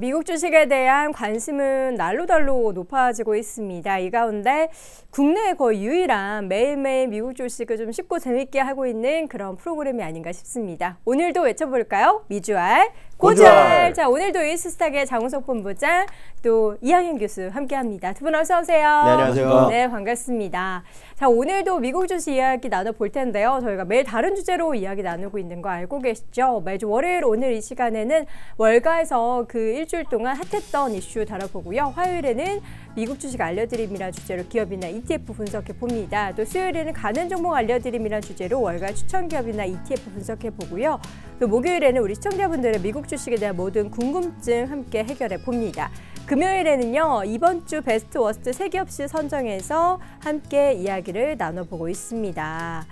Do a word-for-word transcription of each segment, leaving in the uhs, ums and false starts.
미국 주식에 대한 관심은 날로달로 높아지고 있습니다. 이 가운데 국내에 거의 유일한 매일매일 미국 주식을 좀 쉽고 재밌게 하고 있는 그런 프로그램이 아닌가 싶습니다. 오늘도 외쳐볼까요? 미주알, 고주알. 고주알. 자, 오늘도 이스탁의 장우석 본부장, 또 이항영 교수 함께합니다. 두 분 어서 오세요. 네, 안녕하세요. 네, 반갑습니다. 자, 오늘도 미국 주식 이야기 나눠볼 텐데요. 저희가 매일 다른 주제로 이야기 나누고 있는 거 알고 계시죠? 매주 월요일 오늘 이 시간에는 월가에서 그 일주일 동안 핫했던 이슈 다뤄보고요. 화요일에는 미국 주식 알려드림이라는 주제로 기업이나 이티에프 분석해 봅니다. 또 수요일에는 가는 종목 알려드림이라는 주제로 월가 추천 기업이나 이티에프 분석해 보고요. 또 목요일에는 우리 시청자분들의 미국 주식에 대한 모든 궁금증 함께 해결해 봅니다. 금요일에는요, 이번 주 베스트 워스트 세 기업씩 선정해서 함께 이야기를 나눠보고 있습니다.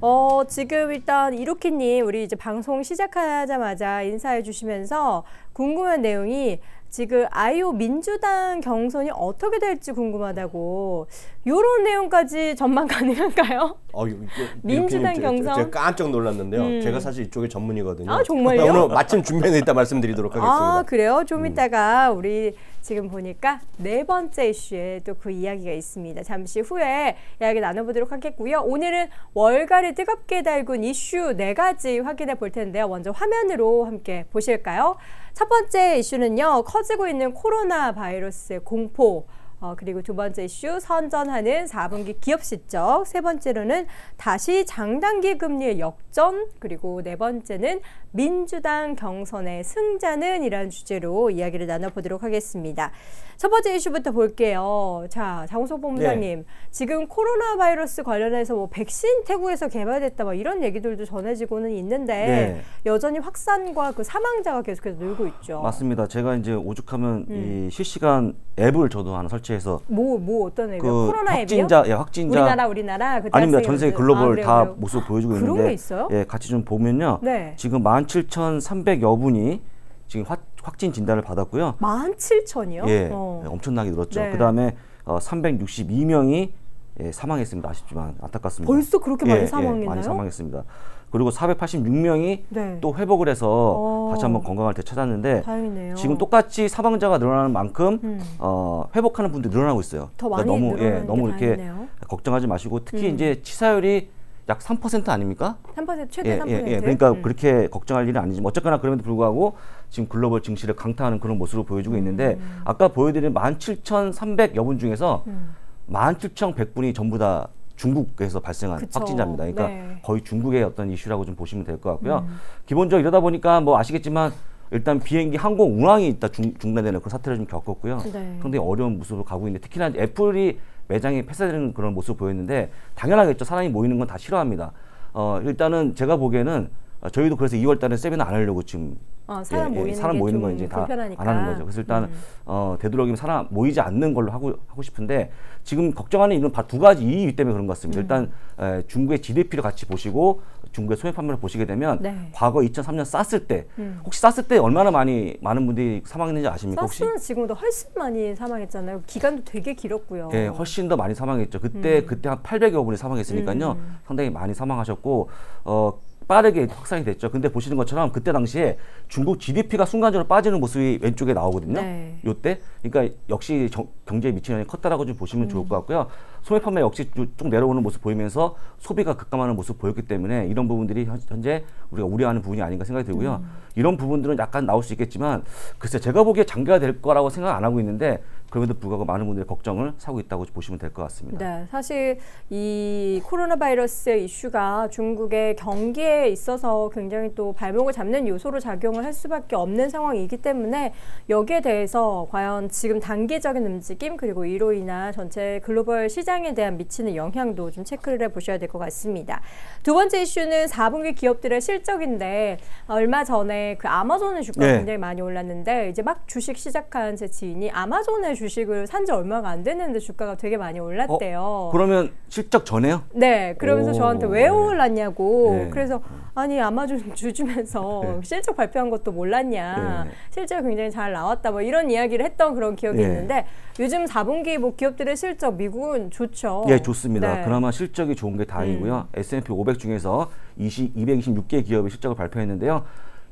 어, 지금 일단 이로키님, 우리 이제 방송 시작하자마자 인사해 주시면서 궁금한 내용이 지금 아이오 민주당 경선이 어떻게 될지 궁금하다고, 요런 내용까지 전망 가능한가요? 어, 이렇게, 민주당 이렇게, 경선? 제가 깜짝 놀랐는데요. 음. 제가 사실 이쪽에 전문이거든요. 아, 정말요? 오늘 마침 준비해서 이따 말씀드리도록 하겠습니다. 아, 그래요? 좀 이따가 우리 지금 보니까 네 번째 이슈에 또 그 이야기가 있습니다. 잠시 후에 이야기 나눠보도록 하겠고요. 오늘은 월가를 뜨겁게 달군 이슈 네 가지 확인해 볼 텐데요. 먼저 화면으로 함께 보실까요? 첫 번째 이슈는요, 커지고 있는 코로나 바이러스의 공포, 어, 그리고 두 번째 이슈, 선전하는 사 분기 기업 실적, 세 번째로는 다시 장단기 금리의 역전, 그리고 네 번째는 민주당 경선의 승자는, 이라는 주제로 이야기를 나눠보도록 하겠습니다. 첫 번째 이슈부터 볼게요. 자, 장우석 본부장님, 네. 지금 코로나 바이러스 관련해서 뭐 백신 태국에서 개발됐다 막 이런 얘기들도 전해지고는 있는데 네. 여전히 확산과 그 사망자가 계속해서 늘고 있죠. 맞습니다. 제가 이제 오죽하면 음. 이 실시간 앱을 저도 하나 설치 해서 뭐, 뭐 어떤 앱이요? 그 코로나 확진자, 앱이요? 예, 확진자 우리나라 우리나라 아닙니다. 전 세계 글로벌 아, 다 모습 보여주고 그런 있는데 게 있어요? 예, 같이 좀 보면요. 네. 지금 만 칠천삼백여 분이 지금 화, 확진 진단을 받았고요. 만 칠천이요? 예, 어. 엄청나게 늘었죠. 네. 그다음에 어, 삼백육십이 명이 예, 사망했습니다. 아쉽지만 안타깝습니다. 벌써 그렇게 많이 예, 사망했나요? 예, 많이 사망했습니다. 그리고 사백팔십육 명이 네. 또 회복을 해서 어... 다시 한번 건강을 되찾았는데 다행이네요. 지금 똑같이 사망자가 늘어나는 만큼 음. 어, 회복하는 분들이 늘어나고 있어요. 더 많이 그러니까 너무, 예, 너무 이렇게 다행이네요. 걱정하지 마시고 특히 음. 이제 치사율이 약 삼 퍼센트 아닙니까? 삼 퍼센트 최대 예, 삼 퍼센트. 예, 예. 그러니까 음. 그렇게 걱정할 일은 아니지만 어쨌거나 그럼에도 불구하고 지금 글로벌 증시를 강타하는 그런 모습을 보여주고 있는데 음. 아까 보여드린 만 칠천삼백여 분 중에서 음. 만 칠천백 분이 전부 다 중국에서 발생한 그쵸. 확진자입니다. 그러니까 네. 거의 중국의 어떤 이슈라고 좀 보시면 될 것 같고요. 음. 기본적으로 이러다 보니까 뭐 아시겠지만 일단 비행기 항공 운항이 있다 중, 중단되는 그런 사태를 좀 겪었고요. 네. 상당히 어려운 모습으로 가고 있는데 특히나 애플이 매장이 폐쇄되는 그런 모습을 보였는데 당연하겠죠. 사람이 모이는 건 다 싫어합니다. 어, 일단은 제가 보기에는 저희도 그래서 이월 달에 세미나 안 하려고 지금 어, 사람, 예, 모이는, 예, 사람 모이는 건 이제 다 안 하는 거죠. 그래서 일단 음. 어, 되도록이면 사람 모이지 않는 걸로 하고 하고 싶은데 지금 걱정하는 이유는 두 가지 이유 때문에 그런 것 같습니다. 음. 일단 에, 중국의 지디피를 같이 보시고 중국의 소매 판매를 보시게 되면 네. 과거 이천삼 년 쌌을 때 음. 혹시 쌌을 때 얼마나 많이 많은 분들이 사망했는지 아십니까? 쌌을 때 지금보다 훨씬 많이 사망했잖아요. 기간도 되게 길었고요. 예, 훨씬 더 많이 사망했죠. 그때 음. 그때 한 팔백여 분이 사망했으니까요. 음. 상당히 많이 사망하셨고 어. 빠르게 확산이 됐죠. 근데 보시는 것처럼 그때 당시에 중국 지디피가 순간적으로 빠지는 모습이 왼쪽에 나오거든요. 네. 요때 그러니까 역시 정, 경제에 미치는 영향이 컸다라고 좀 보시면 음. 좋을 것 같고요. 소매 판매 역시 쭉 내려오는 모습 보이면서 소비가 급감하는 모습 보였기 때문에 이런 부분들이 현재 우리가 우려하는 부분이 아닌가 생각이 들고요. 음. 이런 부분들은 약간 나올 수 있겠지만 글쎄 제가 보기에 장기화 될 거라고 생각 안 하고 있는데 그럼에도 불구하고 많은 분들의 걱정을 사고 있다고 보시면 될 것 같습니다. 네, 사실 이 코로나 바이러스의 이슈가 중국의 경기에 있어서 굉장히 또 발목을 잡는 요소로 작용을 할 수밖에 없는 상황이기 때문에 여기에 대해서 과연 지금 단기적인 움직임 그리고 이로 인한 전체 글로벌 시장에 대한 미치는 영향도 좀 체크를 해보셔야 될 것 같습니다. 두 번째 이슈는 사 분기 기업들의 실적인데 얼마 전에 그 아마존의 주가가 네. 굉장히 많이 올랐는데 이제 막 주식 시작한 제 지인이 아마존의 주식을 산 지 얼마가 안 됐는데 주가가 되게 많이 올랐대요. 어? 그러면 실적 전에요? 네. 그러면서 오. 저한테 왜 올랐냐고. 네. 그래서 아니 아마존 주주면서 네. 실적 발표한 것도 몰랐냐. 네. 실적 굉장히 잘 나왔다. 뭐 이런 이야기를 했던 그런 기억이 네. 있는데 요즘 사 분기 뭐 기업들의 실적 미국은 좋죠. 예, 좋습니다. 네. 그나마 실적이 좋은 게 다행이고요. 음. 에스 앤 피 오백 중에서 이십, 이백이십육 개 기업의 실적을 발표했는데요.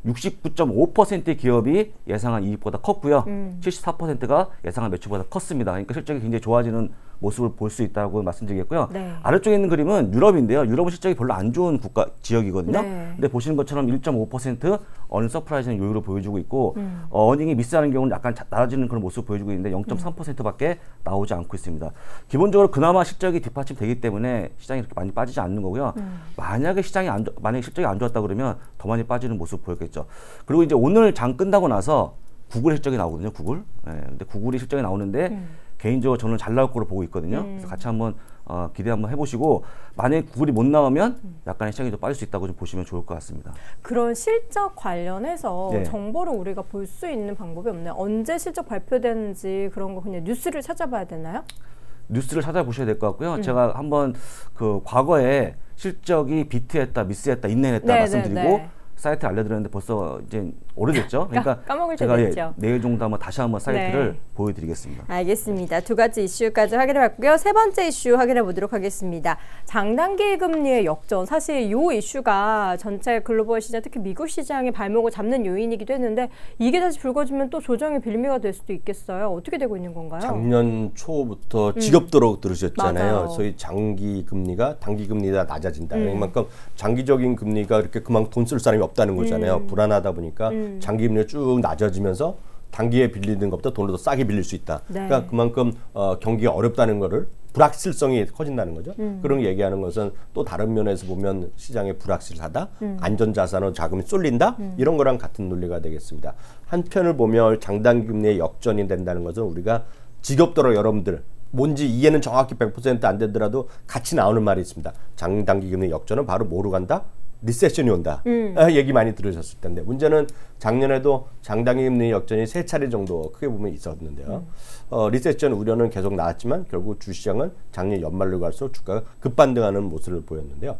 육십구 점 오 퍼센트의 기업이 예상한 이익보다 컸고요. 음. 칠십사 퍼센트가 예상한 매출보다 컸습니다. 그러니까 실적이 굉장히 좋아지는 모습을 볼 수 있다고 말씀드리겠고요. 네. 아래쪽에 있는 그림은 유럽인데요. 유럽은 실적이 별로 안 좋은 국가 지역이거든요. 네. 근데 보시는 것처럼 일 점 오 퍼센트 어닝 서프라이즈는 요율로 보여주고 있고 음. 어, 어닝이 미스하는 경우는 약간 낮아지는 그런 모습을 보여주고 있는데 영 점 삼 퍼센트밖에 음. 나오지 않고 있습니다. 기본적으로 그나마 실적이 뒷받침되기 때문에 시장이 이렇게 많이 빠지지 않는 거고요. 음. 만약에 시장이 안 만약에 실적이 안 좋았다 그러면 더 많이 빠지는 모습 보였겠죠. 그리고 이제 오늘 장 끝나고 나서 구글 실적이 나오거든요. 구글. 예. 네. 근데 구글이 실적이 나오는데 음. 개인적으로 저는 잘 나올 거로 보고 있거든요. 음. 그래서 같이 한번 어, 기대 한번 해보시고 만약에 구글이 못 나오면 약간의 시장이 좀 빠질 수 있다고 좀 보시면 좋을 것 같습니다. 그런 실적 관련해서 네. 정보를 우리가 볼 수 있는 방법이 없나요? 언제 실적 발표되는지 그런 거 그냥 뉴스를 찾아봐야 되나요? 뉴스를 찾아보셔야 될 것 같고요. 음. 제가 한번 그 과거에 실적이 비트했다, 미스했다, 인내했다 네, 말씀드리고 네, 네. 사이트 알려드렸는데 벌써 이제 오래됐죠. 그러니까 까먹을 때가 됐죠. 예, 내일 정도 한번 다시 한번 사이트를 네. 보여드리겠습니다. 알겠습니다. 두 가지 이슈까지 확인해봤고요. 세 번째 이슈 확인해보도록 하겠습니다. 장단기 금리의 역전. 사실 이 이슈가 전체 글로벌 시장, 특히 미국 시장의 발목을 잡는 요인이기도 했는데 이게 다시 불거지면 또 조정의 빌미가 될 수도 있겠어요. 어떻게 되고 있는 건가요? 작년 초부터 지겹도록 음. 들으셨잖아요. 맞아요. 소위 장기 금리가 단기 금리가 낮아진다. 음. 그만큼 장기적인 금리가 이렇게 그만큼 돈 쓸 사람이 없다는 거잖아요. 음. 불안하다 보니까 음. 장기 금리가 쭉 낮아지면서 단기에 빌리는 것보다 돈을 더 싸게 빌릴 수 있다. 네. 그러니까 그만큼 어, 경기가 어렵다는 거를 불확실성이 커진다는 거죠. 음. 그런 얘기하는 것은 또 다른 면에서 보면 시장에 불확실하다, 음. 안전자산으로 자금이 쏠린다 음. 이런 거랑 같은 논리가 되겠습니다. 한편을 보면 장단기 금리의 역전이 된다는 것은 우리가 지겹도록 여러분들 뭔지 이해는 정확히 백 퍼센트 안 되더라도 같이 나오는 말이 있습니다. 장단기 금리 역전은 바로 뭐로 간다? 리세션이 온다. 음. 아, 얘기 많이 들으셨을 텐데 문제는 작년에도 장단기 금리 역전이 세 차례 정도 크게 보면 있었는데요. 음. 어, 리세션 우려는 계속 나왔지만 결국 주시장은 작년 연말로 갈수록 주가가 급반등하는 모습을 보였는데요.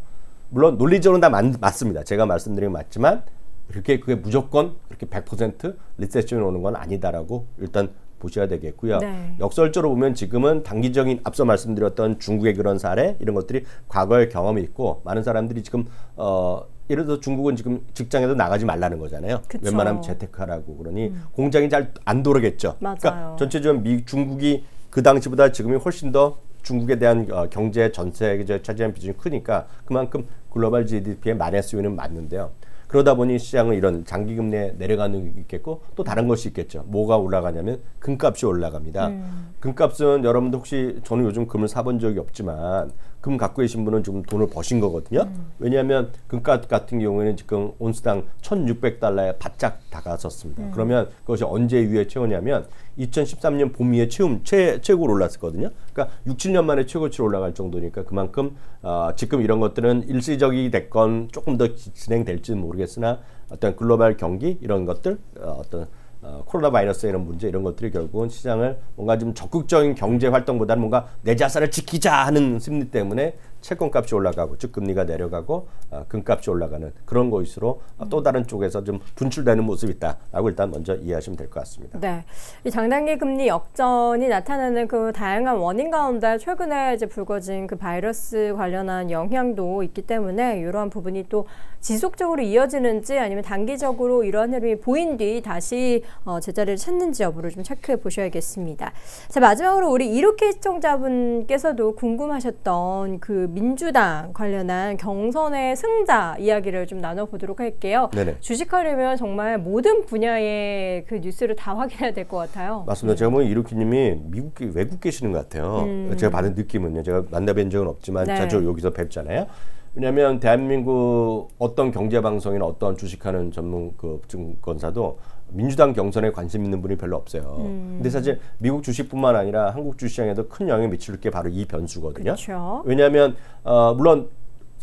물론 논리적으로는 다 맞, 맞습니다. 제가 말씀드린 게 맞지만 그렇게 그게 무조건 그렇게 백 퍼센트 리세션이 오는 건 아니다라고 일단 보셔야 되겠고요. 네. 역설적으로 보면 지금은 단기적인 앞서 말씀드렸던 중국의 그런 사례 이런 것들이 과거의 경험이 있고 많은 사람들이 지금 어, 예를 들어서 중국은 지금 직장에도 나가지 말라는 거잖아요. 그쵸. 웬만하면 재테크하라고 그러니 음. 공장이 잘 안 돌아겠죠. 그러니까 전체적으로 미, 중국이 그 당시보다 지금이 훨씬 더 중국에 대한 어, 경제 전체에 차지하는 비중이 크니까 그만큼 글로벌 지디피의 마이너스 요인은 맞는데요. 그러다 보니 시장은 이런 장기금리에 내려가는 게 있겠고 또 다른 것이 있겠죠. 뭐가 올라가냐면 금값이 올라갑니다. 음. 금값은 여러분들 혹시 저는 요즘 금을 사본 적이 없지만 금 갖고 계신 분은 지금 돈을 버신 거거든요. 음. 왜냐하면 금값 같은 경우에는 지금 온스당 천육백 달러에 바짝 다가섰습니다. 음. 그러면 그것이 언제 위에 채우냐면 이천십삼 년 봄 위에 채움, 최, 최고로 올랐었거든요. 그러니까 육, 칠 년 만에 최고치로 올라갈 정도니까 그만큼 어, 지금 이런 것들은 일시적이 됐건 조금 더 진행될지는 모르겠으나 어떤 글로벌 경기 이런 것들 어, 어떤 어, 코로나 바이러스 이런 문제 이런 것들이 결국은 시장을 뭔가 좀 적극적인 경제 활동보다는 뭔가 내 자산을 지키자 하는 심리 때문에 채권값이 올라가고 즉 금리가 내려가고 어, 금값이 올라가는 그런 것으로 음. 또 다른 쪽에서 좀 분출되는 모습이 있다라고 일단 먼저 이해하시면 될 것 같습니다. 네, 이 장단기 금리 역전이 나타나는 그 다양한 원인 가운데 최근에 이제 불거진 그 바이러스 관련한 영향도 있기 때문에 이러한 부분이 또 지속적으로 이어지는지 아니면 단기적으로 이러한 흐름이 보인 뒤 다시 어, 제자리를 찾는지 여부를 좀 체크해 보셔야겠습니다. 자, 마지막으로 우리 이렇게 시청자분께서도 궁금하셨던 그 민주당 관련한 경선의 승자 이야기를 좀 나눠보도록 할게요. 네네. 주식하려면 정말 모든 분야의 그 뉴스를 다 확인해야 될 것 같아요. 맞습니다. 네. 제가 보니 이루키님이 미국 외국 계시는 것 같아요. 음. 제가 받은 느낌은요. 제가 만나뵌 적은 없지만 네. 자주 여기서 뵙잖아요. 왜냐하면 대한민국 어떤 경제방송이나 어떤 주식하는 전문 그 증권사도 민주당 경선에 관심 있는 분이 별로 없어요. 음. 근데 사실 미국 주식뿐만 아니라 한국 주식시장에도 큰 영향을 미칠 게 바로 이 변수거든요. 그쵸. 왜냐하면 어, 물론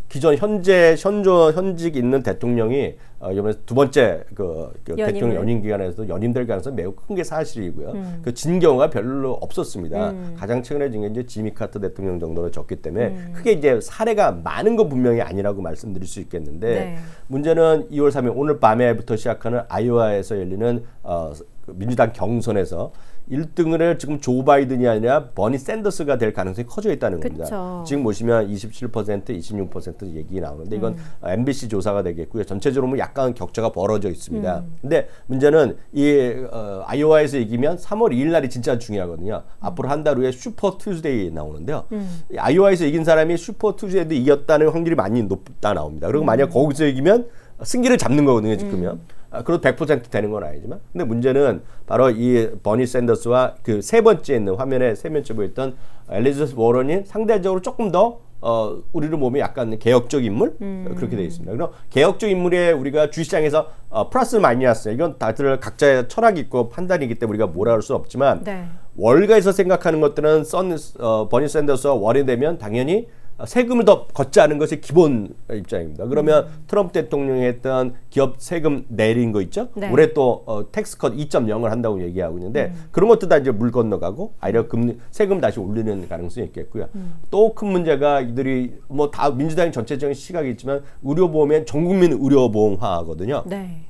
기존 현재 현조 현직 있는 대통령이 어, 이번에 두 번째 그, 그 대통령 연임 기간에서 연임될 가능성이 매우 큰 게 사실이고요. 음. 그 진 경우가 별로 없었습니다. 음. 가장 최근에 진 게 이제 지미 카터 대통령 정도로 졌기 때문에 음. 크게 이제 사례가 많은 건 분명히 아니라고 말씀드릴 수 있겠는데 네. 문제는 이월 삼 일 오늘 밤에부터 시작하는 아이오와에서 열리는 어, 민주당 경선에서 일 등을 지금 조 바이든이 아니라 버니 샌더스가 될 가능성이 커져 있다는 겁니다. 그쵸. 지금 보시면 이십칠 퍼센트, 이십육 퍼센트 얘기 나오는데 이건 음. 엠비씨 조사가 되겠고요. 전체적으로 약간 격차가 벌어져 있습니다. 음. 근데 문제는 이 어, 아이오와에서 이기면 삼월 이일 날이 진짜 중요하거든요. 음. 앞으로 한 달 후에 슈퍼 투즈데이 나오는데요. 음. 아이오와에서 이긴 사람이 슈퍼 투즈데이도 이겼다는 확률이 많이 높다 나옵니다. 그리고 음. 만약 거기서 이기면 승기를 잡는 거거든요, 지금요. 음. 아, 그래도 백 퍼센트 되는 건 아니지만. 근데 문제는 바로 이 버니 샌더스와 그 세 번째 있는 화면에 세 번째 보였던 엘리자베스 워런이 상대적으로 조금 더 어, 우리를 보면 약간 개혁적 인물 음. 그렇게 되어 있습니다. 그럼 개혁적 인물에 우리가 주시장에서 어, 플러스 마이너스 이건 다들 각자의 철학이 있고 판단이기 때문에 우리가 뭐라 할 수는 없지만 네. 월가에서 생각하는 것들은 선, 어, 버니 샌더스와 워런이 되면 당연히 세금을 더 걷자는 것이 기본 입장입니다. 그러면 음. 트럼프 대통령이 했던 기업 세금 내린 거 있죠? 네. 올해 또 어, 텍스컷 이 점 영을 한다고 얘기하고 있는데 음. 그런 것도 다 이제 물 건너가고 아니라 금리, 세금 다시 올리는 가능성이 있겠고요. 음. 또 큰 문제가 이들이 뭐 다 민주당의 전체적인 시각이 있지만 의료보험엔 전국민 의료보험화거든요. 네.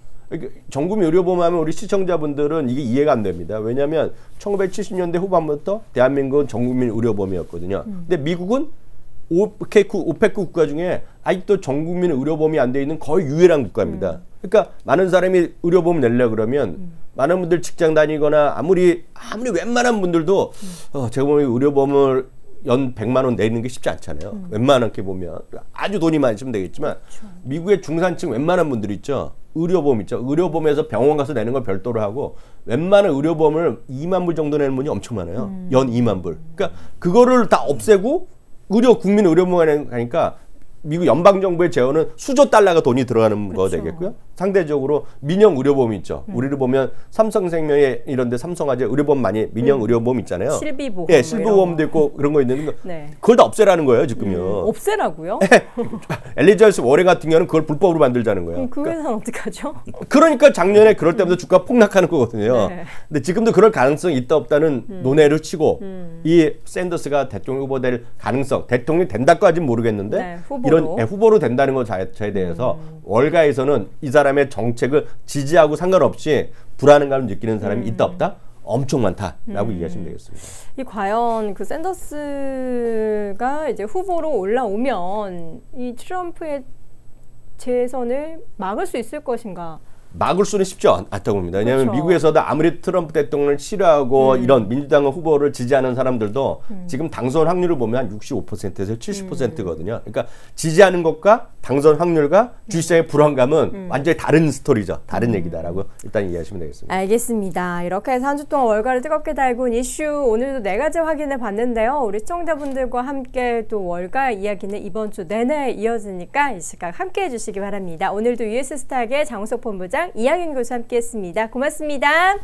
전국민 의료보험 하면 우리 시청자분들은 이게 이해가 안 됩니다. 왜냐하면 천구백칠십 년대 후반부터 대한민국은 전국민 의료보험이었거든요. 음. 근데 미국은 오페크, 오페크 국가 중에 아직도 전 국민 의료보험이 안 돼 있는 거의 유일한 국가입니다. 음. 그러니까 많은 사람이 의료보험 내려 그러면 음. 많은 분들 직장 다니거나 아무리 아무리 웬만한 분들도 음. 어, 제가 보면 의료보험을 연 백만 원 내리는 게 쉽지 않잖아요. 음. 웬만하게 보면 아주 돈이 많이 있으면 되겠지만 그렇죠. 미국의 중산층 웬만한 분들 있죠. 의료보험 있죠. 의료보험에서 병원 가서 내는 걸 별도로 하고 웬만한 의료보험을 이만 불 정도 내는 분이 엄청 많아요. 음. 연 이만 불. 그러니까 그거를 다 없애고 의료 국민 의료보험에 가니까 미국 연방 정부의 재원은 수조 달러가 돈이 들어가는 그렇죠. 거 되겠고요. 상대적으로 민영 의료보험이 있죠. 음. 우리를 보면 삼성생명에 이런데 삼성화재 의료보험 많이 민영 음. 의료보험 있잖아요. 실비보험. 예, 실비보험도 있고 그런 거 있는데 네. 그걸 다 없애라는 거예요, 지금요. 음, 없애라고요? 엘리자베스 워런 같은 경우는 그걸 불법으로 만들자는 거예요. 그럼 그 회사는 그러니까, 어떡하죠? 그러니까 작년에 그럴 때부터 음. 주가 폭락하는 거거든요. 네. 근데 지금도 그럴 가능성이 있다 없다는 음. 논의를 치고 음. 이 샌더스가 대통령 후보 될 가능성, 대통령 된다까지는 모르겠는데 네, 이런 예, 후보로 된다는 것 자체에 대해서 음. 월가에서는 이 사람 사람의 정책을 지지하고 상관없이 불안감을 느끼는 사람이 음. 있다 없다? 엄청 많다라고 음. 이해하시면 되겠습니다. 이 과연 그 샌더스가 이제 후보로 올라오면 이 트럼프의 재선을 막을 수 있을 것인가? 막을 수는 쉽지 않다고 봅니다. 왜냐하면 그렇죠. 미국에서도 아무리 트럼프 대통령을 싫어하고 음. 이런 민주당 후보를 지지하는 사람들도 음. 지금 당선 확률을 보면 한 육십오 퍼센트에서 칠십 퍼센트거든요. 그러니까 지지하는 것과 당선 확률과 주시장의 불안감은 음. 완전히 다른 스토리죠. 다른 음. 얘기다라고 일단 이해하시면 되겠습니다. 알겠습니다. 이렇게 해서 한 주 동안 월가를 뜨겁게 달군 이슈 오늘도 네 가지 확인해 봤는데요. 우리 시청자분들과 함께 또 월가 이야기는 이번 주 내내 이어지니까 이 시각 함께해 주시기 바랍니다. 오늘도 유에스스탁의 장우석 본부장 이항영 교수 함께했습니다. 고맙습니다.